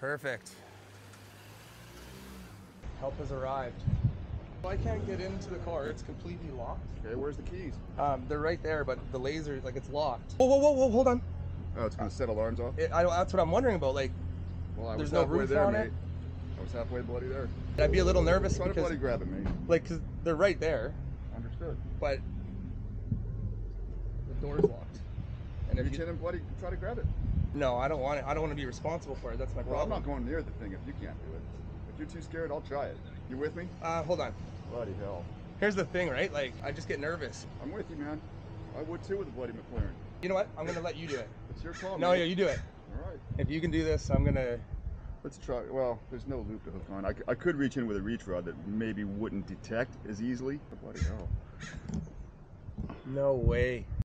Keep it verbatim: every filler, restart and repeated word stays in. Perfect. Help has arrived. Well, I can't get into the car. It's completely locked. Okay, where's the keys? Um, they're right there, but the laser, like, it's locked. Whoa, whoa, whoa, whoa, hold on. Oh, it's gonna uh, set alarms off? It, I don't, that's what I'm wondering about. Like, well, I there's was no roof there, on mate. It. I was halfway bloody there. I'd be a little nervous because bloody grab it, mate. Like, because they're right there. Understood. But the door's locked. And if you, you didn't bloody try to grab it. No, I don't want it. I don't want to be responsible for it. That's my problem. Well, I'm not going near the thing if you can't do it. If you're too scared, I'll try it. You with me? Uh, hold on. Bloody hell. Here's the thing, right? Like, I just get nervous. I'm with you, man. I would too with a bloody McLaren. You know what? I'm gonna let you do it. It's your call. No, man. Yeah, you do it. All right. If you can do this, I'm gonna. Let's try. Well, there's no loop to hook on. I, I could reach in with a reach rod that maybe wouldn't detect as easily. Bloody hell. No way.